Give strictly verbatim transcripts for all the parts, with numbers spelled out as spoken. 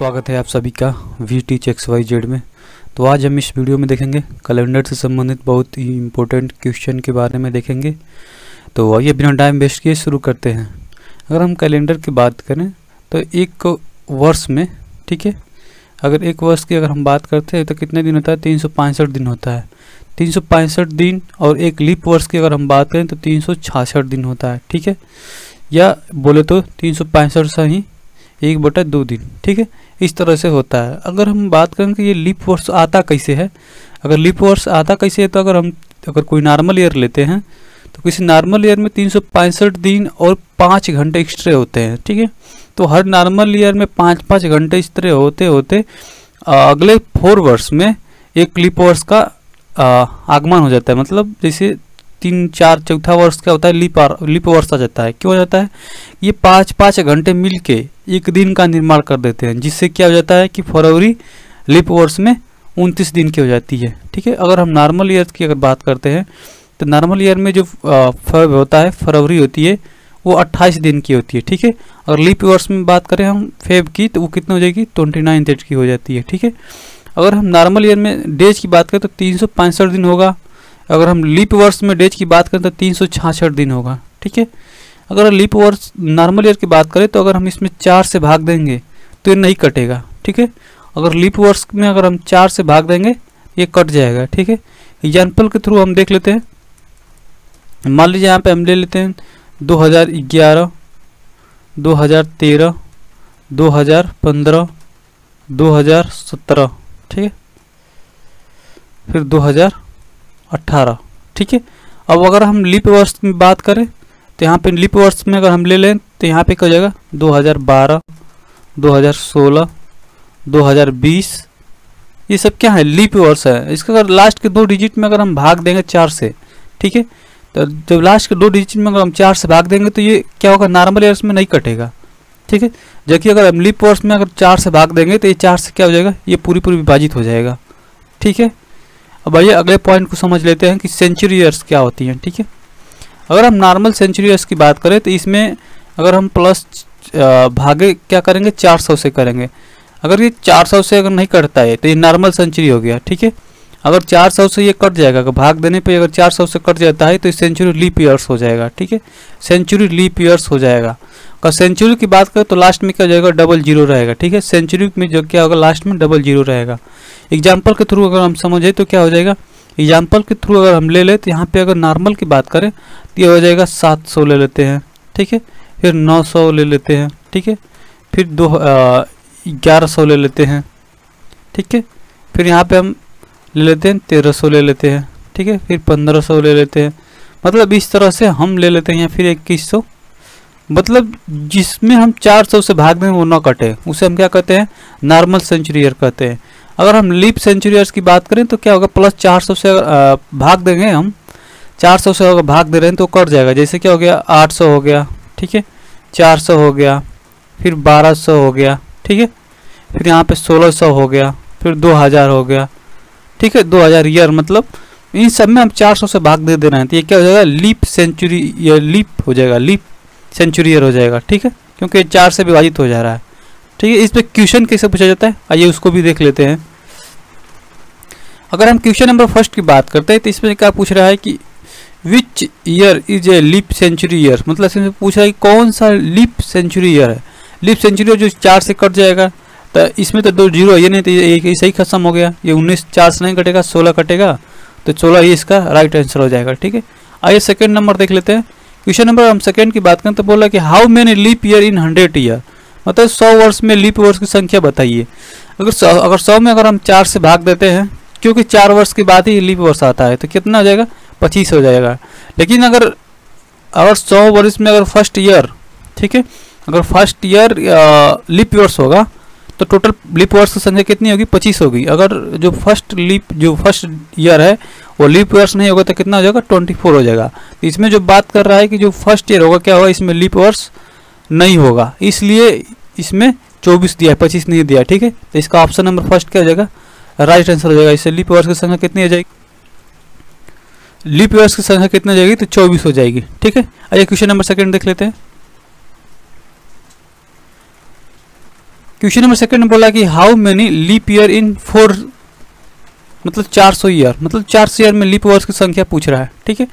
स्वागत है आप सभी का V-tech एक्स वाई जेड में। तो आज हम इस वीडियो में देखेंगे कैलेंडर से संबंधित बहुत ही इम्पोर्टेंट क्वेश्चन के बारे में देखेंगे। तो आइए बिना टाइम वेस्ट किए शुरू करते हैं। अगर हम कैलेंडर की बात करें तो एक वर्ष में, ठीक है, अगर एक वर्ष की अगर हम बात करते हैं तो कितने दिन होता है? तीन सौ पैंसठ दिन होता है। तीन सौ पैंसठ दिन। और एक लीप वर्ष की अगर हम बात करें तो तीन सौ छाछठ दिन होता है, ठीक है, या बोले तो तीन सौ पैंसठ से ही एक बटा दो दिन, ठीक है, इस तरह से होता है। अगर हम बात करें कि ये लीप वर्ष आता कैसे है, अगर लीप वर्ष आता कैसे है तो अगर हम अगर कोई नॉर्मल ईयर लेते हैं तो किसी नॉर्मल ईयर में तीन सौ पैंसठ दिन और पाँच घंटे एक्स्ट्रे होते हैं, ठीक है। तो हर नॉर्मल ईयर में पाँच पाँच घंटे एक्स्ट्रे होते होते अगले फोर वर्ष में एक लीप वर्ष का आगमन हो जाता है। मतलब जैसे तीन चार चौथा वर्ष का होता है लीप लीप वर्ष आ जाता है। क्यों हो जाता है? ये पाँच पाँच घंटे मिलके एक दिन का निर्माण कर देते हैं, जिससे क्या हो जाता है कि फरवरी लीप वर्ष में उनतीस दिन की हो जाती है, ठीक है। अगर हम नॉर्मल ईयर की अगर बात करते हैं तो नॉर्मल ईयर में जो फरवरी होता है, फरवरी होती है, वो अट्ठाईस दिन की होती है, ठीक है। और लीप वर्ष में बात करें हम फेब की तो वो कितनी हो जाएगी? ट्वेंटी नाइन डेट की हो जाती है, ठीक है। अगर हम नॉर्मल ईयर में डेज की बात करें तो तीन सौ पैंसठ दिन होगा। अगर हम लीप वर्ष में डेज की बात करें तो तीन सौ छाछठ दिन होगा, ठीक है। अगर लीप वर्ष नॉर्मल ईयर की बात करें तो अगर हम इसमें चार से भाग देंगे तो ये नहीं कटेगा, ठीक है। अगर लीप वर्ष में अगर हम चार से भाग देंगे ये कट जाएगा, ठीक है। एग्जाम्पल के थ्रू हम देख लेते हैं। मान लीजिए यहाँ पे हम ले लेते हैं दो हज़ार ग्यारह, दो हज़ार तेरह, दो हज़ार पंद्रह, दो हज़ार सत्रह, ठीक है, फिर दो हज़ार अट्ठारह, ठीक है। अब अगर हम लीप वर्ष में बात करें तो यहाँ पे लीप वर्ष में अगर हम ले लें तो यहाँ पे क्या हो जाएगा? दो हज़ार बारह, दो हज़ार सोलह, दो हज़ार बीस, ये सब क्या है? लीप वर्ष है। इसका अगर लास्ट के दो डिजिट में अगर हम भाग देंगे चार से, ठीक है, तो जब लास्ट के दो डिजिट में अगर हम चार से भाग देंगे तो ये क्या होगा? नॉर्मल ईयर्स में नहीं कटेगा, ठीक है। जबकि अगर हम लीप वर्ष में अगर चार से भाग देंगे तो ये चार से क्या हो जाएगा? ये पूरी पूरी विभाजित हो जाएगा, ठीक है। अब आइए अगले पॉइंट को समझ लेते हैं कि सेंचुरी ईयर्स क्या होती हैं, ठीक है। अगर हम नॉर्मल सेंचुरी ईयर्स की बात करें तो इसमें अगर हम प्लस भागे क्या करेंगे? चार सौ से करेंगे। अगर ये चार सौ से अगर नहीं कटता है तो ये नॉर्मल सेंचुरी हो गया, ठीक है। अगर चार सौ से ये कट जाएगा, अगर भाग देने पे अगर चार सौ से कट जाता है तो सेंचुरी लीप ईयर्स हो जाएगा, ठीक है, सेंचुरी लीप ईयर्स हो जाएगा। अगर सेंचुरी की बात करें तो लास्ट में क्या हो जाएगा? डबल जीरो रहेगा, ठीक है। सेंचुरी में जो क्या होगा? लास्ट में डबल जीरो रहेगा। एग्जाम्पल के थ्रू अगर हम समझें तो क्या हो जाएगा? एग्जाम्पल के थ्रू अगर हम ले लें तो यहाँ पे अगर नॉर्मल की बात करें तो ये हो जाएगा सात सौ ले लेते हैं, ठीक है, फिर नौ सौ ले लेते हैं, ठीक है, फिर दो ग्यारह सौ ले लेते हैं, ठीक है, फिर यहाँ पे हम ले लेते हैं तेरह सौ ले लेते हैं, ठीक है, फिर पंद्रह सौ ले लेते हैं। मतलब इस तरह से हम ले लेते हैं, या फिर इक्कीस सौ। मतलब जिसमें हम चार सौ से भाग दें वो ना कटे, उसे हम क्या कहते हैं? नॉर्मल सेंचुरी ईयर कहते हैं। अगर हम लीप सेंचुरी ईयर्स की बात करें तो क्या होगा? प्लस चार सौ से भाग देंगे, हम चार सौ से अगर भाग दे रहे हैं तो कट जाएगा। जैसे क्या हो गया? आठ सौ हो गया, ठीक है, चार सौ हो गया, फिर बारह सौ हो गया, ठीक है, फिर यहाँ पे सोलह सौ हो गया, फिर दो हज़ार हो गया, ठीक है, दो हज़ार ईयर। मतलब इन सब में हम चार सौ से भाग दे दे रहे हैं तो ये क्या हो जाएगा? लीप सेंचुरी ईयर लीप हो जाएगा, लीप सेंचुरी ईयर हो जाएगा, ठीक है, क्योंकि ये चार से विभाजित हो जा रहा है, ठीक है। इस पर क्वेश्चन कैसे पूछा जाता है आइए उसको भी देख लेते हैं। अगर हम क्वेश्चन नंबर फर्स्ट की बात करते हैं तो इसमें क्या पूछ रहा है कि which year is a leap century year. मतलब इसमें पूछ रहा है कि कौन सा लीप सेंचुरी ईयर है। लीप सेंचुरी जो चार से कट जाएगा तो इसमें तो दो जीरो है, ये नहीं तो एक ऐसा ही खत्म हो गया। ये उन्नीस चार से नहीं कटेगा, सोलह कटेगा, तो सोलह ये इसका राइट आंसर हो जाएगा, ठीक है। आइए सेकंड नंबर देख लेते हैं। क्वेश्चन नंबर हम सेकंड की बात करें तो बोला कि how many leap year in hundred year. मतलब सौ वर्ष में लीप वर्ष की संख्या बताइए। अगर सौ अगर सौ में अगर हम चार से भाग देते हैं, क्योंकि चार वर्ष के बाद ही लीप वर्ष आता है, तो कितना हो जाएगा? पच्चीस हो जाएगा। लेकिन अगर अगर सौ वर्ष में अगर फर्स्ट ईयर, ठीक है, अगर फर्स्ट ईयर लीप वर्ष होगा तो टोटल लीप वर्ष की संख्या कितनी होगी? पच्चीस होगी। अगर जो फर्स्ट लीप जो फर्स्ट ईयर है वो लीप वर्ष नहीं होगा तो कितना हो जाएगा? चौबीस हो जाएगा। तो इसमें जो बात कर रहा है कि जो फर्स्ट ईयर होगा क्या होगा? इसमें लीप वर्ष नहीं होगा, इसलिए इसमें चौबीस दिया है, पच्चीस नहीं दिया, ठीक है। तो इसका ऑप्शन नंबर फर्स्ट क्या हो जाएगा? राइट आंसर हो जाएगा। इससे लीप वर्ष की संख्या कितनी हो जाएगी? लीप वर्ष की संख्या कितनी हो जाएगी? तो चौबीस हो जाएगी, ठीक है। आइए क्वेश्चन नंबर सेकेंड देख लेते हैं। क्वेश्चन नंबर सेकंड में बोला कि how many leap year in four मतलब चार सौ ईयर मतलब चार सौ ईयर में लीप वर्ष की संख्या पूछ रहा है। ठीक है,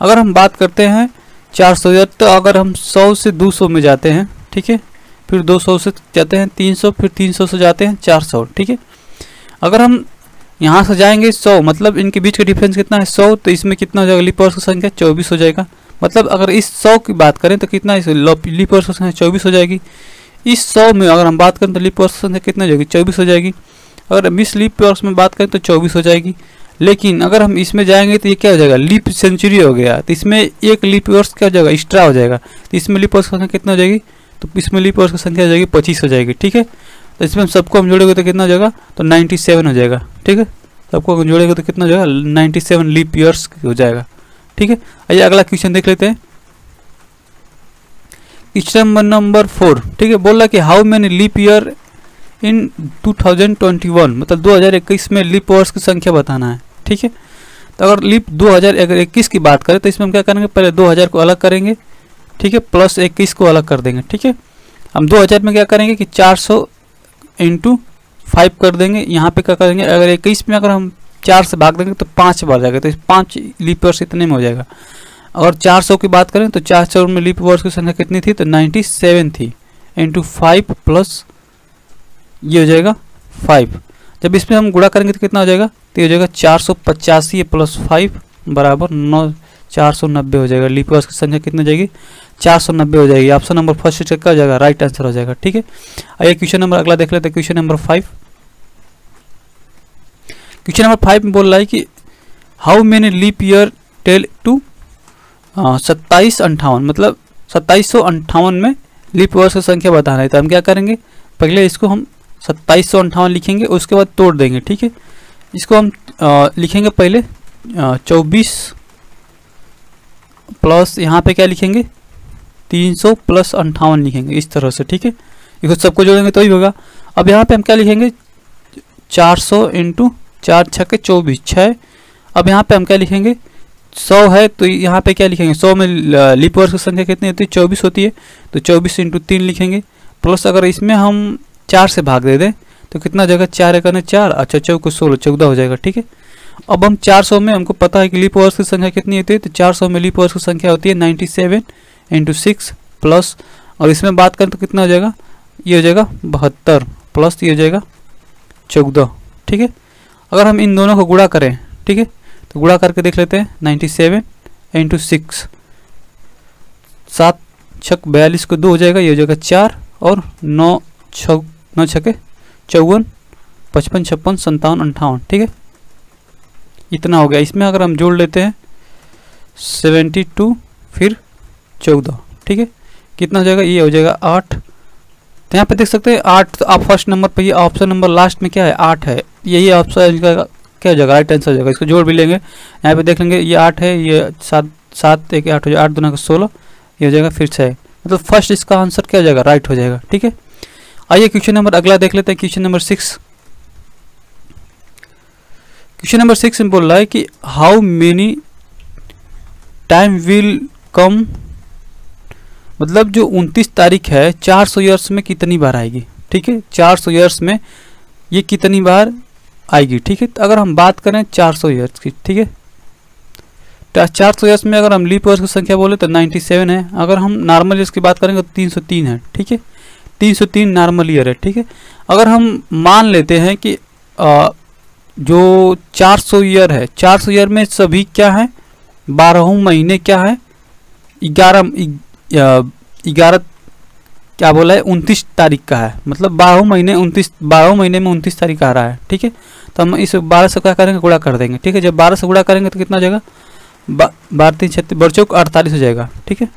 अगर हम बात करते हैं चार सौ ईयर तो अगर हम सौ से दो सौ में जाते हैं, ठीक है, फिर दो सौ से जाते हैं तीन सौ, फिर तीन सौ से जाते हैं चार सौ। ठीक है, अगर हम यहाँ से जाएंगे सौ मतलब इनके बीच का डिफरेंस कितना है सौ, तो इसमें कितना हो जाएगा लीप वर्ष की संख्या चौबीस हो जाएगा। मतलब अगर इस सौ की बात करें तो कितना लीप वर्ष की संख्या चौबीस हो जाएगी। इस सौ में अगर हम बात करें तो लीप वर्ष की संख्या कितना हो जाएगी चौबीस हो जाएगी। अगर हम इस लीप वर्ष में बात करें तो चौबीस हो जाएगी, लेकिन अगर हम इसमें जाएंगे तो ये क्या हो जाएगा लीप सेंचुरी हो गया, तो इसमें एक लीप वर्ष क्या हो जाएगा एक्स्ट्रा हो जाएगा, तो इसमें लीप वर्ष की संख्या कितना हो जाएगी, तो इसमें लीप वर्ष की संख्या हो जाएगी पच्चीस हो जाएगी। ठीक है, तो इसमें हम सबको हम जोड़ेंगे तो कितना हो जाएगा तो नाइन्टी सेवन हो जाएगा। ठीक है, सबको हम जोड़ेंगे तो कितना हो जाएगा नाइन्टी सेवन लीप ईयर्स हो जाएगा। ठीक है, आइए अगला क्वेश्चन देख लेते हैं। क्वेश्चन नंबर फोर, ठीक है, बोला कि how many leap year in two thousand twenty one मतलब दो हज़ार इक्कीस में लीप वर्ष की संख्या बताना है। ठीक है, तो अगर लीप दो हज़ार इक्कीस की बात करें तो इसमें हम क्या करेंगे पहले दो हज़ार को अलग करेंगे, ठीक है, प्लस इक्कीस को अलग कर देंगे। ठीक है, हम दो हज़ार में क्या करेंगे कि चार सौ इंटू फाइव कर देंगे। यहाँ पे क्या करेंगे अगर इक्कीस में अगर हम चार से भाग देंगे तो पाँच बार जाएगा, तो पाँच लीप वर्ष इतने में हो जाएगा। और चार सौ की बात करें तो चार सौ में लीप वर्ष की संख्या कितनी थी तो सत्तानवे थी, इंटू फाइव प्लस ये हो जाएगा फाइव, जब इसमें हम गुणा करेंगे तो कितना हो जाएगा तो ये हो जाएगा चार सौ पचासी प्लस फाइव बराबर नौ चार सौ नब्बे हो जाएगा। लीप वर्ष की संख्या कितनी हो जाएगी चार सौ नब्बे हो जाएगी। ऑप्शन नंबर फर्स्ट चेक का हो जाएगा राइट आंसर हो जाएगा। ठीक है, आइए क्वेश्चन नंबर अगला देख लेते हैं। Question number five, question number five में बोल रहा है कि how many leap year tell to सत्ताईस अंठावन मतलब सत्ताईस सौ अंठावन में लीप वर्ष की संख्या बताना है। तो हम क्या करेंगे पहले इसको हम सत्ताईस सौ अंठावन लिखेंगे, उसके बाद तोड़ देंगे। ठीक है, इसको हम आ, लिखेंगे पहले चौबीस प्लस यहाँ पे क्या लिखेंगे तीन सौ प्लस अंठावन लिखेंगे इस तरह से। ठीक है, इसको सबको जोड़ेंगे तो ही होगा। अब यहाँ पे हम क्या लिखेंगे चार सौ इंटू चार छः के चौबीस छः, अब यहाँ पे हम क्या लिखेंगे सौ है तो यहाँ पे क्या लिखेंगे सौ में लीप वर्ष की संख्या कितनी होती है चौबीस होती है, तो चौबीस इंटू तीन लिखेंगे प्लस अगर इसमें हम चार से भाग दे दें तो कितना हो जाएगा चार एक चार अच्छा चौको सोलह चौदह हो जाएगा। ठीक है, अब हम चार सौ में हमको पता है कि लीप वर्ष की संख्या कितनी होती है तो चार सौ में लीप वर्ष की संख्या होती है ninety seven into six plus और इसमें बात करें तो कितना हो जाएगा ये हो जाएगा बहत्तर प्लस ये हो जाएगा चौदह। ठीक है, अगर हम इन दोनों को गुणा करें, ठीक है, तो गुणा करके देख लेते हैं नाइन्टी सेवन इंटू सिक्स सात छक बयालीस को दो हो जाएगा ये हो जाएगा चार और नौ छ नौ छके चौवन पचपन छप्पन संतावन अंठावन। ठीक है, इतना हो गया। इसमें अगर हम जोड़ लेते हैं सेवेंटी टू फिर चौदह, ठीक है, कितना हो जाएगा ये हो जाएगा आठ। तो यहाँ पे देख सकते हैं आठ, तो आप फर्स्ट नंबर पे ये ऑप्शन नंबर लास्ट में क्या है आठ है, यही ऑप्शन क्या हो जाएगा राइट आंसर हो जाएगा। इसको जोड़ भी लेंगे, यहाँ पे देख लेंगे ये आठ है ये सात सात एक आठ हो जाएगा आठ दोनों का सोलह ये हो जाएगा फिर छः, मतलब फर्स्ट इसका आंसर क्या हो जाएगा राइट हो जाएगा। ठीक है, आइए क्वेश्चन नंबर अगला देख लेते हैं। Question number six, question number six में बोल रहा है कि how many time will come मतलब जो उनतीस तारीख है चार सौ ईयर्स में कितनी बार आएगी। ठीक है, चार सौ ईयर्स में ये कितनी बार आएगी। ठीक है, तो अगर हम बात करें चार सौ ईयर्स की, ठीक है, चार सौ ईयर्स में अगर हम लीप वर्ष की संख्या बोले तो सत्तानवे है, अगर हम नॉर्मल ईयर्स की बात करेंगे तो तीन सौ तीन है। ठीक है, तीन सौ तीन नॉर्मल ईयर है। ठीक है, अगर हम मान लेते हैं कि आ, जो चार सौ ईयर है चार सौ ईयर में सभी क्या है बारह महीने क्या है ग्यारह ग्यारह क्या बोला है उनतीस तारीख का है, मतलब बारह महीने उनतीस बारह महीने में उनतीस तारीख आ रहा है। ठीक है, तो हम इस बारह सौ क्या करेंगे गुणा कर देंगे। ठीक है, जब बारह सौ गुणा करेंगे तो कितना हो जाएगा बारह तीन छत्तीस बरसों को अड़तालीस हो जाएगा। ठीक है,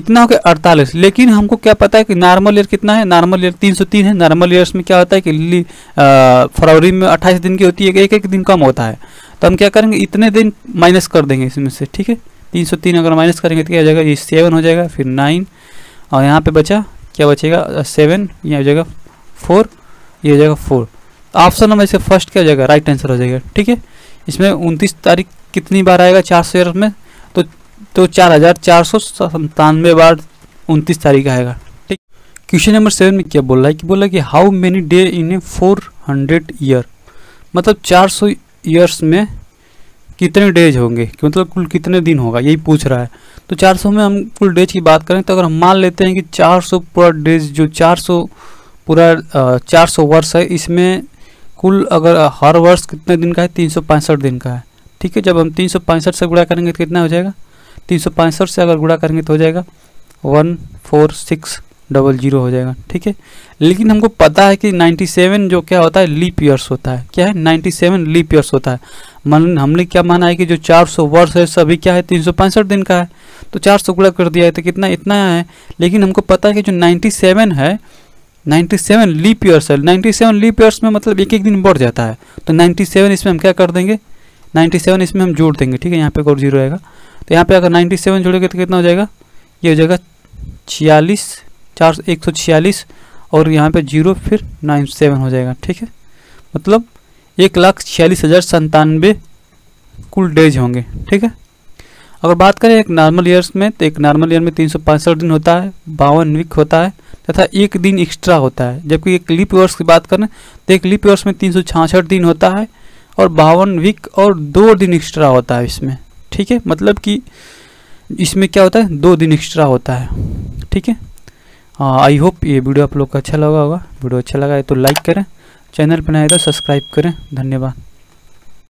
इतना हो गया अड़तालीस, लेकिन हमको क्या पता है कि नॉर्मल ईयर कितना है नॉर्मल ईयर तीन सौ तीन है। नॉर्मल ईयर्स में क्या होता है कि फरवरी में अट्ठाईस दिन की होती है, एक एक दिन कम होता है, तो हम क्या करेंगे इतने दिन माइनस कर देंगे इसमें से। ठीक है, तीन सौ तीन अगर माइनस करेंगे तो क्या हो जाएगा ये सेवन हो जाएगा फिर नाइन और यहाँ पर बचा क्या बचेगा सेवन, यह हो जाएगा फोर, ये हो जाएगा फोर। ऑप्शन नंबर से फर्स्ट क्या हो जाएगा राइट आंसर हो जाएगा। ठीक है, इसमें उनतीस तारीख कितनी बार आएगा चार सौ ईयर में तो तो चार हज़ार चार सौ संतानवे बार उनतीस तारीख आएगा। ठीक, क्वेश्चन नंबर सेवन में क्या बोल रहा है कि बोला कि how many day in a four hundred year, मतलब चार सौ ईयर्स में कितने डेज होंगे कि मतलब कुल कितने दिन होगा, यही पूछ रहा है। तो चार सौ में हम कुल डेज की बात करें तो अगर हम मान लेते हैं कि चार सौ पूरा डेज जो चार सौ पूरा चार सौ वर्ष है, इसमें कुल अगर हर वर्ष कितने दिन का है, तीन सौ पैंसठ दिन का है। ठीक है, जब हम तीन सौ पैंसठ से गुणा करेंगे तो कितना हो जाएगा, तीन सौ पैंसठ से अगर गुणा करेंगे तो हो जाएगा one four six double zero हो जाएगा। ठीक है, लेकिन हमको पता है कि सत्तानवे जो क्या होता है लीप ईयर्स होता है, क्या है सत्तानवे लीप ईयर्स होता है। मन हमने क्या माना है कि जो चार सौ वर्ष है सभी क्या है तीन सौ पैंसठ दिन का है, तो चार सौ गुणा कर दिया है तो कितना इतना है। लेकिन हमको पता है कि जो सत्तानवे है सत्तानवे लीप ईयर्स है, सत्तानवे लीप ईयर्स में मतलब एक एक दिन बढ़ जाता है। तो सत्तानवे इसमें हम क्या कर देंगे, सत्तानवे इसमें हम जोड़ देंगे। ठीक है, यहाँ पे और जीरो रहेगा तो यहाँ पे अगर सत्तानवे जोड़ेंगे तो कितना हो जाएगा, ये हो जाएगा छियालीस, चार एक सौ छियालीस और यहाँ पे जीरो फिर नाइन सेवन हो जाएगा। ठीक है, मतलब एक लाख छियालीस हज़ार संतानवे कुल डेज होंगे। ठीक है, अगर बात करें एक नॉर्मल ईयर्स में तो एक नॉर्मल ईयर में तीन सौ पैंसठ दिन होता है, बावन वीक होता है तथा एक दिन एक्स्ट्रा होता है। जबकि एक लीप ईयर्स की बात करें तो एक लीप ईयर्स में तीन सौ छियासठ दिन होता है और बावन वीक और दो दिन एक्स्ट्रा होता है इसमें। ठीक है, मतलब कि इसमें क्या होता है, दो दिन एक्स्ट्रा होता है। ठीक है, आई होप ये वीडियो आप लोग को अच्छा लगा होगा। वीडियो अच्छा लगा है तो लाइक करें, चैनल पर नए तो सब्सक्राइब करें। धन्यवाद।